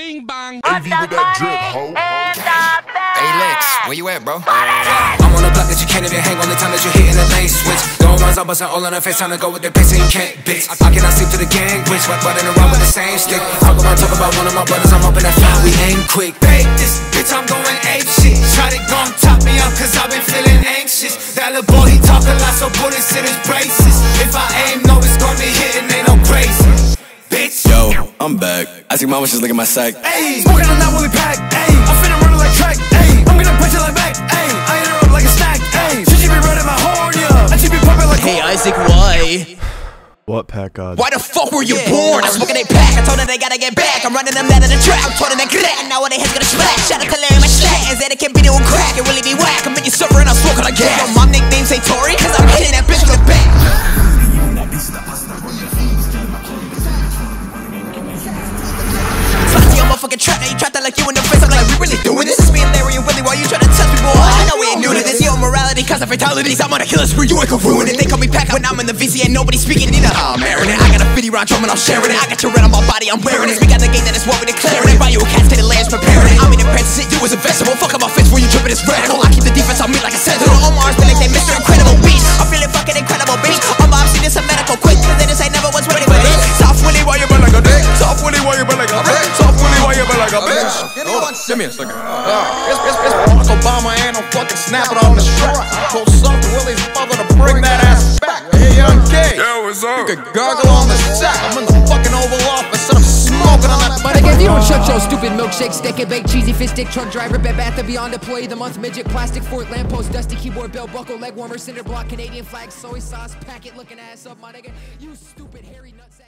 bing bang. If you with that drip, ho, hey Lex, where you at, bro? I'm on a block that you can't even hang on the time that you're hitting the lane switch. Don't run, I bust all on her face, time to go with the pace and you can't, bitch. I cannot sleep to the gang, bitch, while running around with the same stick. Talk about one of my brothers, I'm up in that fly, we aim quick. Bake this, bitch, I'm going ape shit. Try to go and top me up, cause I've been feeling anxious. That little boy, he talk a lot, so bullets in his braces. If I aim, no, it's gonna be hitting, ain't no braces. Bitch. Yo, I'm back. I see mama just look at my sack. Ayy, smoking on that woolly pack. Ayy, I'm finna run it like track. Ayy, I'm gonna punch it like back. Ayy, I hit her up like a snack. Ayy, she be running my horn, yeah. And she be popping like. Hey, Isaac, why? What pack god? Why the fuck were you born? I'm smoking they pack. I told her they gotta get back. I'm running them down in the trap. I'm told them that crack. Now all they heads gonna smack. Shout out to Larry, my slack. And Zeta can't be doing crack. It really be whack. I'm in you suffering. I'm smoking like gas. My mom nickname say Tori, cause I'm hitting that bitch with a bat. Fucking trap, now you trapped that like you in the face. I'm like, we really doing this? This is me and Larry and Willie. Why you tryna touch me, boy? I know we ain't new to this. Yo, morality cause of fatalities. I'm on a killer spree, you ain't gon' ruin it. They call me pack when I'm in the VC, ain't nobody speaking either. I'm airing it. I got a 50-round drum and I'm sharing it. I got your red on my body, I'm wearing it. We got the game that is what we're declaring it. Buy you a casket and layers preparing it. I'm in the pants, sit you as a vegetable. Fuck up my fence when you dripping this red. I keep the defense on me like a sentinel. On my arms, they like they Mr. Incredible Beast. I'm feeling fucking incredible, bitch. I'm obviously this a medical quick. Cause they just ain't never once waiting for this. Softwilly, why you been like a dick? Softwilly, why you been like a dick? Like a bitch. Give me a second. It's BARACK OBAMA and I'm fucking snapping on the track. Told Softwilly's father to bring that ass back. Hey, Young K, you could gargle on the sack. I'm in the fucking Oval Office and I'm smoking on that money. If you don't shut your stupid milkshake, stick and bake, cheesy fist stick, truck driver, bed bath, the beyond employee, the month midget, plastic fort, lamppost, dusty keyboard, bell buckle, leg warmer, cinder block, Canadian flag, soy sauce, packet looking ass up, my nigga. You stupid hairy nuts.